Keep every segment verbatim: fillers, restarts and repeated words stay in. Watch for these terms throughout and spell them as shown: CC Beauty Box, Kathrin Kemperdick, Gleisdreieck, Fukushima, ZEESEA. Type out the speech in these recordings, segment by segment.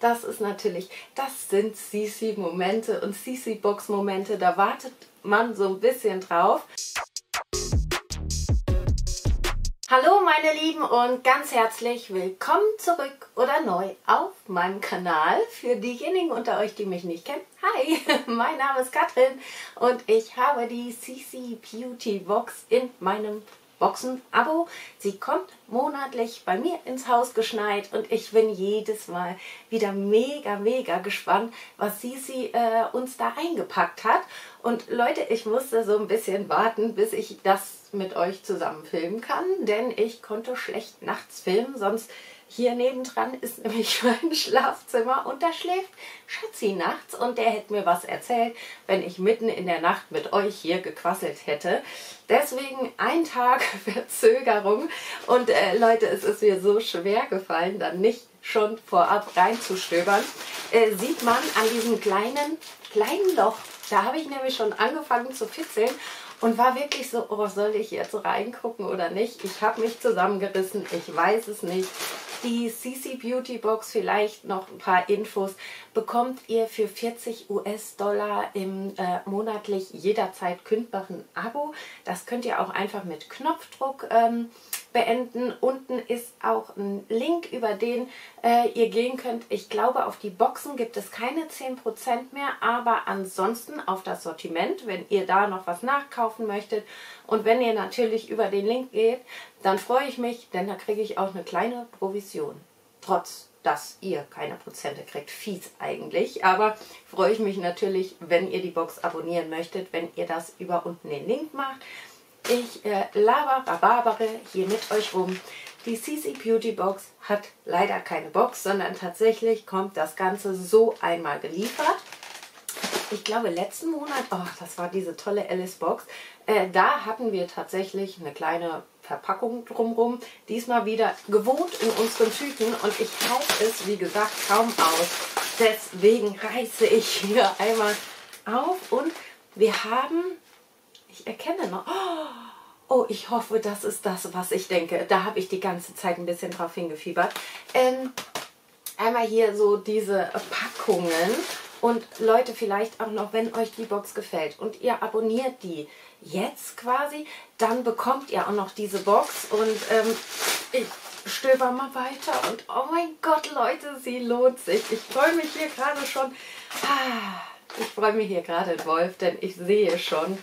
Das ist natürlich, das sind C C-Momente und C C-Box-Momente, da wartet man so ein bisschen drauf. Hallo meine Lieben und ganz herzlich willkommen zurück oder neu auf meinem Kanal. Für diejenigen unter euch, die mich nicht kennen, hi, mein Name ist Katrin und ich habe die C C Beauty Box in meinem Boxen-Abo. Sie kommt monatlich bei mir ins Haus geschneit und ich bin jedes Mal wieder mega, mega gespannt, was C C äh, uns da eingepackt hat. Und Leute, ich musste so ein bisschen warten, bis ich das mit euch zusammen filmen kann, denn ich konnte schlecht nachts filmen, sonst hier nebendran ist nämlich mein Schlafzimmer und da schläft Schatzi nachts und der hätte mir was erzählt, wenn ich mitten in der Nacht mit euch hier gequasselt hätte. Deswegen ein Tag Verzögerung und äh, Leute, es ist mir so schwer gefallen, dann nicht schon vorab reinzustöbern. Äh, sieht man an diesem kleinen, kleinen Loch, da habe ich nämlich schon angefangen zu fitzeln. Und war wirklich so, oh, soll ich jetzt reingucken oder nicht? Ich habe mich zusammengerissen, ich weiß es nicht. Die C C Beauty Box, vielleicht noch ein paar Infos, bekommt ihr für vierzig US-Dollar im äh, monatlich jederzeit kündbaren Abo. Das könnt ihr auch einfach mit Knopfdruck ähm, beenden. Unten ist auch ein Link, über den äh, ihr gehen könnt. Ich glaube, auf die Boxen gibt es keine zehn Prozent mehr, aber ansonsten auf das Sortiment, wenn ihr da noch was nachkaufen möchtet. Und wenn ihr natürlich über den Link geht, dann freue ich mich, denn da kriege ich auch eine kleine Provision. Trotz, dass ihr keine Prozente kriegt. Fies eigentlich. Aber freue ich mich natürlich, wenn ihr die Box abonnieren möchtet, wenn ihr das über unten den Link macht. Ich äh, laber, rababere hier mit euch rum. Die C C Beauty Box hat leider keine Box, sondern tatsächlich kommt das Ganze so einmal geliefert. Ich glaube, letzten Monat, oh, das war diese tolle Alice-Box, äh, da hatten wir tatsächlich eine kleine Verpackung drumherum. Diesmal wieder gewohnt in unseren Tüten und ich kaufe es, wie gesagt, kaum aus. Deswegen reiße ich hier einmal auf und wir haben, ich erkenne noch, oh, oh ich hoffe, das ist das, was ich denke. Da habe ich die ganze Zeit ein bisschen drauf hingefiebert. Ähm, einmal hier so diese Packungen. Und Leute, vielleicht auch noch, wenn euch die Box gefällt und ihr abonniert die jetzt quasi, dann bekommt ihr auch noch diese Box und ähm, ich stöber mal weiter und oh mein Gott, Leute, sie lohnt sich. Ich freue mich hier gerade schon, ah, ich freue mich hier gerade in Wolf, denn ich sehe schon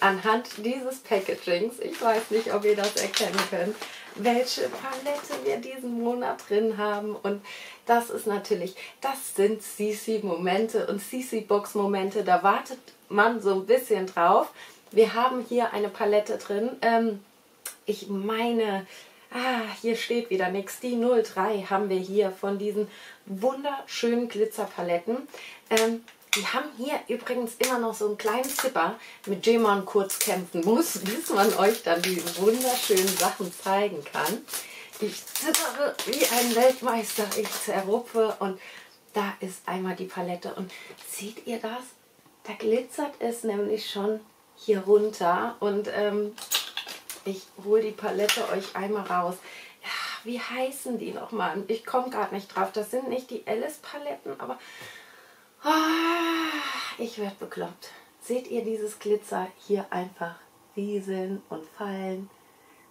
anhand dieses Packagings, ich weiß nicht, ob ihr das erkennen könnt, welche Palette wir diesen Monat drin haben und das ist natürlich, das sind C C-Momente und C C-Box-Momente, da wartet man so ein bisschen drauf. Wir haben hier eine Palette drin, ähm, ich meine, ah, hier steht wieder nichts, die null drei haben wir hier von diesen wunderschönen Glitzerpaletten. Ähm, Die haben hier übrigens immer noch so einen kleinen Zipper, mit dem man kurz kämpfen muss, bis man euch dann die wunderschönen Sachen zeigen kann. Ich zittere wie ein Weltmeister, ich zerrupfe und da ist einmal die Palette. Und seht ihr das? Da glitzert es nämlich schon hier runter und ähm, ich hole die Palette euch einmal raus. Ja, wie heißen die nochmal? Ich komme gerade nicht drauf. Das sind nicht die Alice-Paletten, aber... ich werde bekloppt. Seht ihr dieses Glitzer hier einfach rieseln und fallen?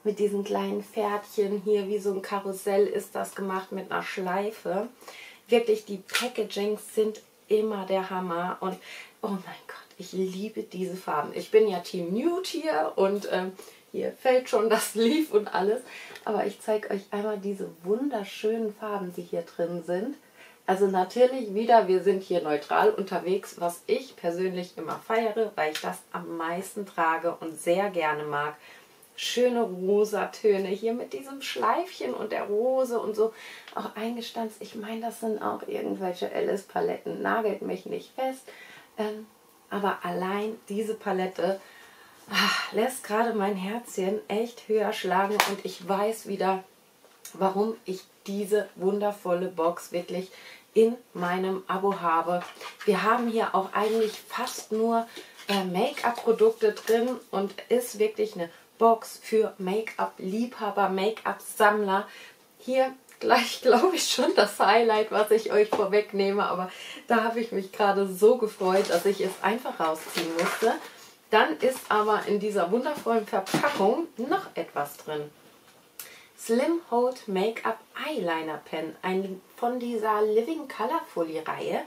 Mit diesen kleinen Pferdchen hier, wie so ein Karussell ist das gemacht mit einer Schleife. Wirklich, die Packagings sind immer der Hammer. Und oh mein Gott, ich liebe diese Farben. Ich bin ja Team Nude hier und äh, hier fällt schon das Leaf und alles. Aber ich zeige euch einmal diese wunderschönen Farben, die hier drin sind. Also natürlich wieder, wir sind hier neutral unterwegs, was ich persönlich immer feiere, weil ich das am meisten trage und sehr gerne mag. Schöne Rosatöne hier mit diesem Schleifchen und der Rose und so. Auch eingestanzt, ich meine, das sind auch irgendwelche Alice-Paletten, nagelt mich nicht fest. Ähm, aber allein diese Palette ach, lässt gerade mein Herzchen echt höher schlagen und ich weiß wieder, warum ich diese wundervolle Box wirklich in meinem Abo habe. Wir haben hier auch eigentlich fast nur äh, Make-up-Produkte drin und ist wirklich eine Box für Make-up-Liebhaber, Make-up-Sammler. Hier gleich, glaube ich, schon das Highlight, was ich euch vorwegnehme. Aber da habe ich mich gerade so gefreut, dass ich es einfach rausziehen musste. Dann ist aber in dieser wundervollen Verpackung noch etwas drin. Slim Hold Make-up Eyeliner Pen, ein von dieser Living Colourfully Reihe.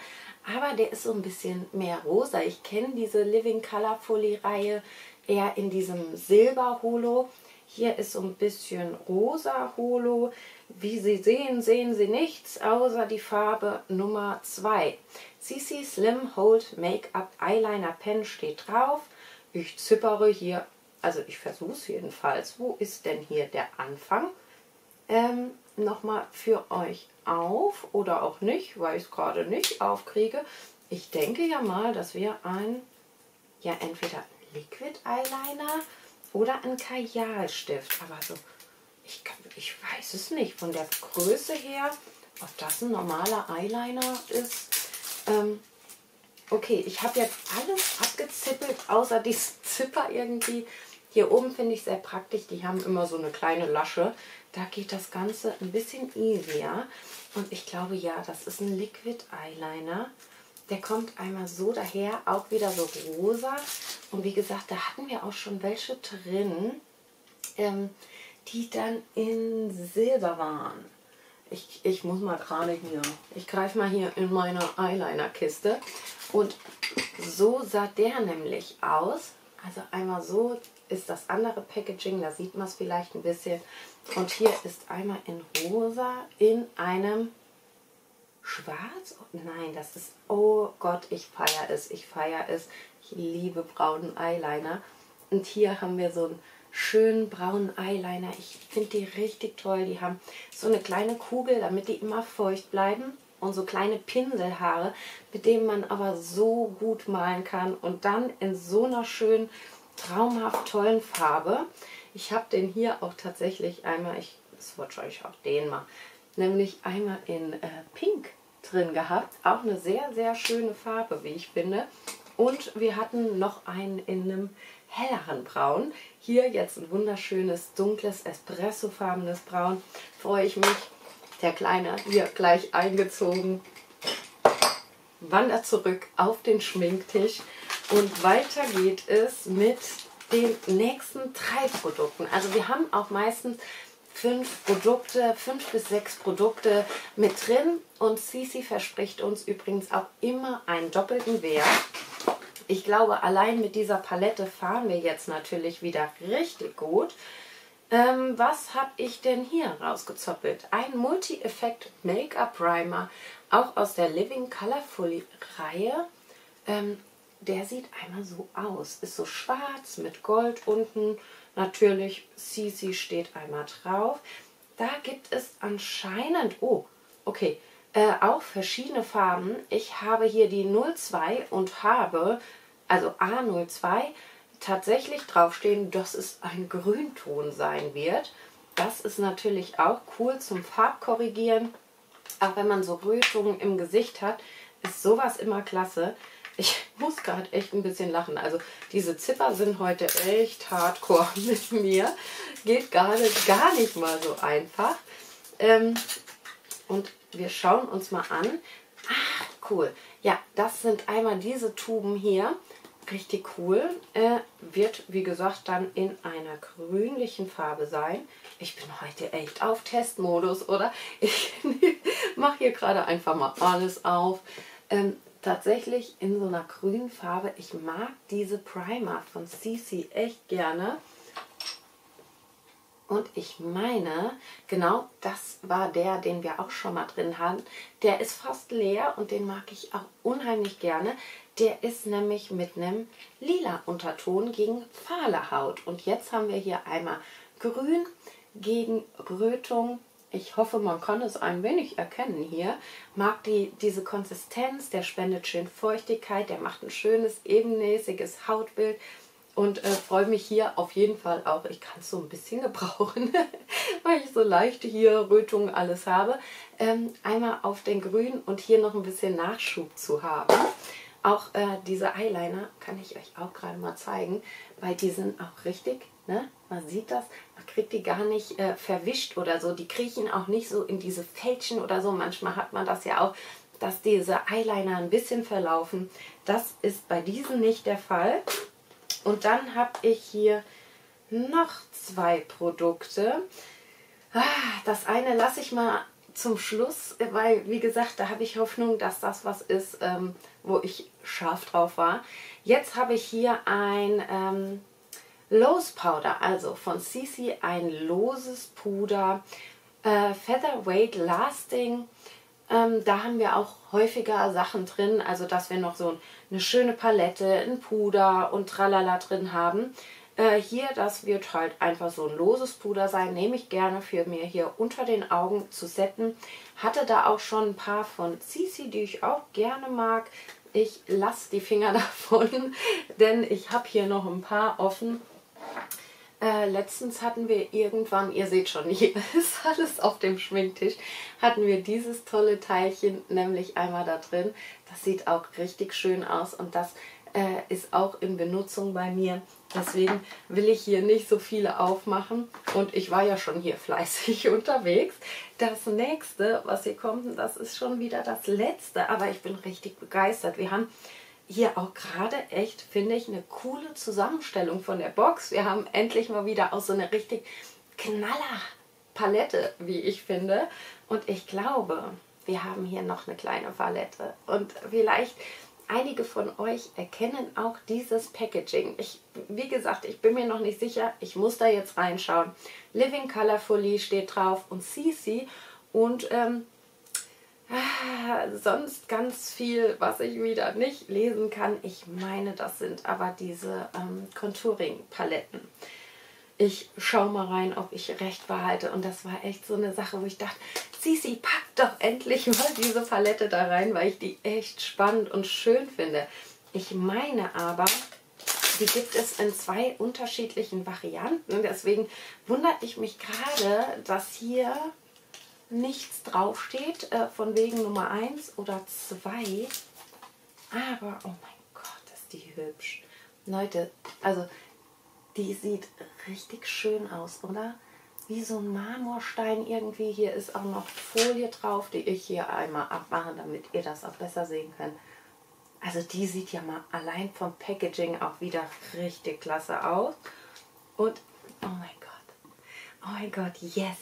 Aber der ist so ein bisschen mehr rosa. Ich kenne diese Living Colourfully Reihe eher in diesem Silber-Holo. Hier ist so ein bisschen rosa Holo. Wie Sie sehen, sehen Sie nichts, außer die Farbe Nummer zwei. C C Slim Hold Make-up Eyeliner Pen steht drauf. Ich zippere hier, also ich versuche es jedenfalls. Wo ist denn hier der Anfang? Ähm, Nochmal für euch auf oder auch nicht, weil ich es gerade nicht aufkriege. Ich denke ja mal, dass wir ein, ja entweder Liquid Eyeliner oder ein Kajalstift, aber so, ich, ich weiß es nicht, von der Größe her, ob das ein normaler Eyeliner ist. Ähm, okay, ich habe jetzt alles abgezippelt, außer diesen Zipper irgendwie. Hier oben finde ich sehr praktisch, die haben immer so eine kleine Lasche. Da geht das Ganze ein bisschen easier. Und ich glaube, ja, das ist ein Liquid Eyeliner. Der kommt einmal so daher, auch wieder so rosa. Und wie gesagt, da hatten wir auch schon welche drin, ähm, die dann in Silber waren. Ich, ich muss mal gerade hier, ich greife mal hier in meine Eyeliner-Kiste. Und so sah der nämlich aus. Also einmal so ist das andere Packaging, da sieht man es vielleicht ein bisschen. Und hier ist einmal in rosa in einem schwarz. Oh, nein, das ist, oh Gott, ich feiere es, ich feiere es. Ich liebe braunen Eyeliner. Und hier haben wir so einen schönen braunen Eyeliner. Ich finde die richtig toll. Die haben so eine kleine Kugel, damit die immer feucht bleiben. Und so kleine Pinselhaare, mit denen man aber so gut malen kann. Und dann in so einer schönen, traumhaft tollen Farbe. Ich habe den hier auch tatsächlich einmal, ich swatch euch auch den mal, nämlich einmal in äh, Pink drin gehabt. Auch eine sehr, sehr schöne Farbe, wie ich finde. Und wir hatten noch einen in einem helleren Braun. Hier jetzt ein wunderschönes, dunkles, espressofarbenes Braun. Freue ich mich. Der Kleine hier gleich eingezogen. Wandert zurück auf den Schminktisch. Und weiter geht es mit den nächsten drei Produkten. Also wir haben auch meistens fünf Produkte, fünf bis sechs Produkte mit drin. Und C C verspricht uns übrigens auch immer einen doppelten Wert. Ich glaube, allein mit dieser Palette fahren wir jetzt natürlich wieder richtig gut. Ähm, was habe ich denn hier rausgezoppelt? Ein Multi-Effekt Make-up Primer, auch aus der Living Colourfully Reihe. Ähm, Der sieht einmal so aus. Ist so schwarz mit Gold unten. Natürlich, C C steht einmal drauf. Da gibt es anscheinend, oh, okay, äh, auch verschiedene Farben. Ich habe hier die null zwei und habe, also A null zwei, tatsächlich draufstehen, dass es ein Grünton sein wird. Das ist natürlich auch cool zum Farbkorrigieren. Auch wenn man so Rötungen im Gesicht hat, ist sowas immer klasse. Ich muss gerade echt ein bisschen lachen. Also diese Zipper sind heute echt hardcore mit mir. Geht gerade gar nicht mal so einfach. Ähm, und wir schauen uns mal an. Ach, cool. Ja, das sind einmal diese Tuben hier. Richtig cool. Äh, wird, wie gesagt, dann in einer grünlichen Farbe sein. Ich bin heute echt auf Testmodus, oder? Ich mache hier gerade einfach mal alles auf. Ähm, Tatsächlich in so einer grünen Farbe. Ich mag diese Primer von C C echt gerne. Und ich meine, genau, das war der, den wir auch schon mal drin hatten. Der ist fast leer und den mag ich auch unheimlich gerne. Der ist nämlich mit einem lila Unterton gegen fahle Haut. Und jetzt haben wir hier einmal grün gegen Rötung. Ich hoffe, man kann es ein wenig erkennen hier. Mag die, diese Konsistenz, der spendet schön Feuchtigkeit, der macht ein schönes, ebenmäßiges Hautbild. Und äh, freue mich hier auf jeden Fall auch, ich kann es so ein bisschen gebrauchen, weil ich so leicht hier Rötungen alles habe. Ähm, einmal auf den Grün und hier noch ein bisschen Nachschub zu haben. Auch äh, diese Eyeliner kann ich euch auch gerade mal zeigen, weil die sind auch richtig Ne? Man sieht das, man kriegt die gar nicht äh, verwischt oder so. Die kriechen auch nicht so in diese Fältchen oder so. Manchmal hat man das ja auch, dass diese Eyeliner ein bisschen verlaufen. Das ist bei diesen nicht der Fall. Und dann habe ich hier noch zwei Produkte. Das eine lasse ich mal zum Schluss, weil, wie gesagt, da habe ich Hoffnung, dass das was ist, ähm, wo ich scharf drauf war. Jetzt habe ich hier ein ähm, Loose Powder, also von C C ein loses Puder, äh, Featherweight Lasting. Ähm, da haben wir auch häufiger Sachen drin, also dass wir noch so eine schöne Palette, ein Puder und Tralala drin haben. Äh, hier, das wird halt einfach so ein loses Puder sein, nehme ich gerne für mir hier unter den Augen zu setten. Hatte da auch schon ein paar von C C, die ich auch gerne mag. Ich lasse die Finger davon, denn ich habe hier noch ein paar offen. Äh, letztens hatten wir irgendwann, ihr seht schon, hier ist alles auf dem Schminktisch, hatten wir dieses tolle Teilchen, nämlich einmal da drin. Das sieht auch richtig schön aus und das äh, ist auch in Benutzung bei mir. Deswegen will ich hier nicht so viele aufmachen und ich war ja schon hier fleißig unterwegs. Das nächste, was hier kommt, das ist schon wieder das letzte, aber ich bin richtig begeistert. Wir haben hier auch gerade echt, finde ich, eine coole Zusammenstellung von der Box. Wir haben endlich mal wieder auch so eine richtig Knaller-Palette, wie ich finde. Und ich glaube, wir haben hier noch eine kleine Palette. Und vielleicht einige von euch erkennen auch dieses Packaging. Ich, wie gesagt, ich bin mir noch nicht sicher. Ich muss da jetzt reinschauen. Living Colorfully steht drauf und C C und ähm, sonst ganz viel, was ich wieder nicht lesen kann. Ich meine, das sind aber diese ähm, Contouring-Paletten. Ich schaue mal rein, ob ich recht behalte. Und das war echt so eine Sache, wo ich dachte, C C, pack doch endlich mal diese Palette da rein, weil ich die echt spannend und schön finde. Ich meine aber, die gibt es in zwei unterschiedlichen Varianten. Deswegen wundert ich mich gerade, dass hier nichts draufsteht, äh, von wegen Nummer eins oder zwei. Aber, oh mein Gott, ist die hübsch. Leute, also die sieht richtig schön aus, oder? Wie so ein Marmorstein irgendwie. Hier ist auch noch Folie drauf, die ich hier einmal abmache, damit ihr das auch besser sehen könnt. Also die sieht ja mal allein vom Packaging auch wieder richtig klasse aus. Und, oh mein Gott, oh mein Gott, yes!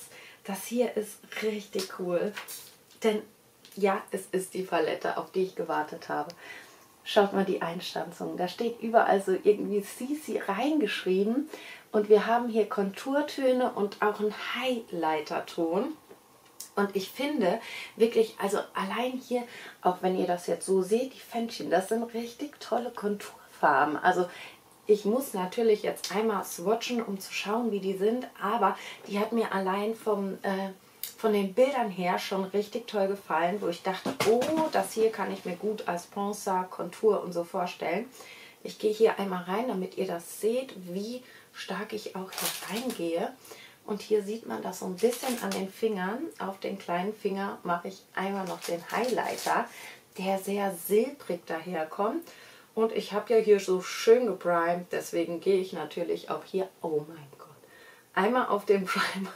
Das hier ist richtig cool, denn ja, es ist die Palette, auf die ich gewartet habe. Schaut mal die Einstanzung, da steht überall so irgendwie C C reingeschrieben und wir haben hier Konturtöne und auch einen Highlighterton. Und ich finde wirklich, also allein hier, auch wenn ihr das jetzt so seht, die Fändchen, das sind richtig tolle Konturfarben. Also ich muss natürlich jetzt einmal swatchen, um zu schauen, wie die sind, aber die hat mir allein vom, äh, von den Bildern her schon richtig toll gefallen, wo ich dachte, oh, das hier kann ich mir gut als Bronzer, Kontur und so vorstellen. Ich gehe hier einmal rein, damit ihr das seht, wie stark ich auch hier reingehe. Und hier sieht man das so ein bisschen an den Fingern. Auf den kleinen Finger mache ich einmal noch den Highlighter, der sehr silbrig daherkommt. Und ich habe ja hier so schön geprimed, deswegen gehe ich natürlich auch hier, oh mein Gott, einmal auf den Primer,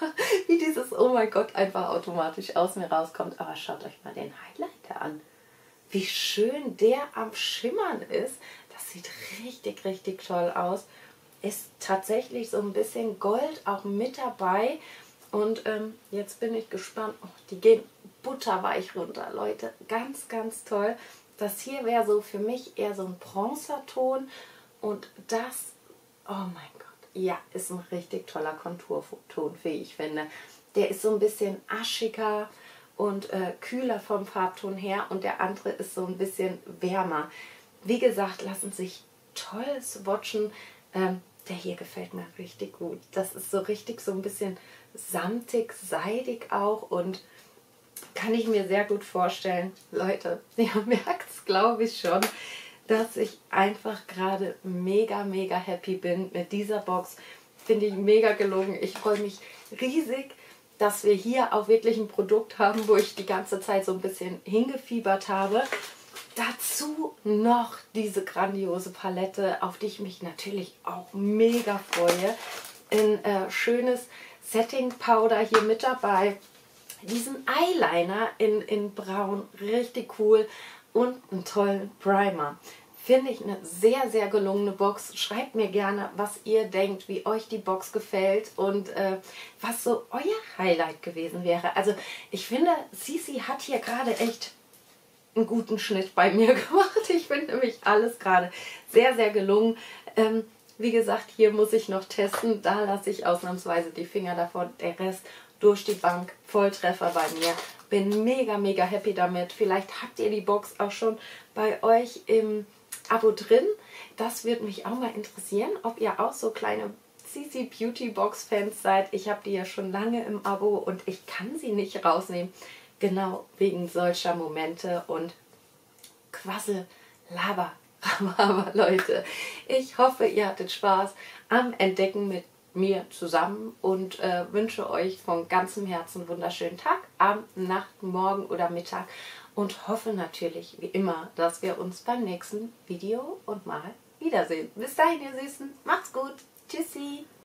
wie dieses oh mein Gott einfach automatisch aus mir rauskommt. Aber schaut euch mal den Highlighter an, wie schön der am Schimmern ist. Das sieht richtig, richtig toll aus. Ist tatsächlich so ein bisschen Gold auch mit dabei. Und ähm, jetzt bin ich gespannt. Oh, die gehen butterweich runter, Leute. Ganz, ganz toll. Das hier wäre so für mich eher so ein Bronzerton und das, oh mein Gott, ja, ist ein richtig toller Konturton, wie ich finde. Der ist so ein bisschen aschiger und äh, kühler vom Farbton her und der andere ist so ein bisschen wärmer. Wie gesagt, lassen sich toll swatchen. Ähm, der hier gefällt mir richtig gut. Das ist so richtig so ein bisschen samtig, seidig auch und kann ich mir sehr gut vorstellen. Leute, ihr merkt es, glaube ich schon, dass ich einfach gerade mega, mega happy bin mit dieser Box. Finde ich mega gelungen. Ich freue mich riesig, dass wir hier auch wirklich ein Produkt haben, wo ich die ganze Zeit so ein bisschen hingefiebert habe. Dazu noch diese grandiose Palette, auf die ich mich natürlich auch mega freue. ein äh, schönes Setting Powder hier mit dabei. Diesen Eyeliner in, in Braun, richtig cool. Und einen tollen Primer. Finde ich eine sehr, sehr gelungene Box. Schreibt mir gerne, was ihr denkt, wie euch die Box gefällt und äh, was so euer Highlight gewesen wäre. Also ich finde, ZEESEA hat hier gerade echt einen guten Schnitt bei mir gemacht. Ich finde nämlich alles gerade sehr, sehr gelungen. Ähm, wie gesagt, hier muss ich noch testen. Da lasse ich ausnahmsweise die Finger davon. Der Rest durch die Bank. Volltreffer bei mir. Bin mega, mega happy damit. Vielleicht habt ihr die Box auch schon bei euch im Abo drin. Das würde mich auch mal interessieren, ob ihr auch so kleine C C Beauty Box Fans seid. Ich habe die ja schon lange im Abo und ich kann sie nicht rausnehmen. Genau wegen solcher Momente und Quassel, Laber, Rhabarber, Leute. Ich hoffe, ihr hattet Spaß am Entdecken mit mir zusammen und äh, wünsche euch von ganzem Herzen einen wunderschönen Tag, Abend, Nacht, Morgen oder Mittag. Und hoffe natürlich, wie immer, dass wir uns beim nächsten Video und mal wiedersehen. Bis dahin, ihr Süßen. Macht's gut. Tschüssi.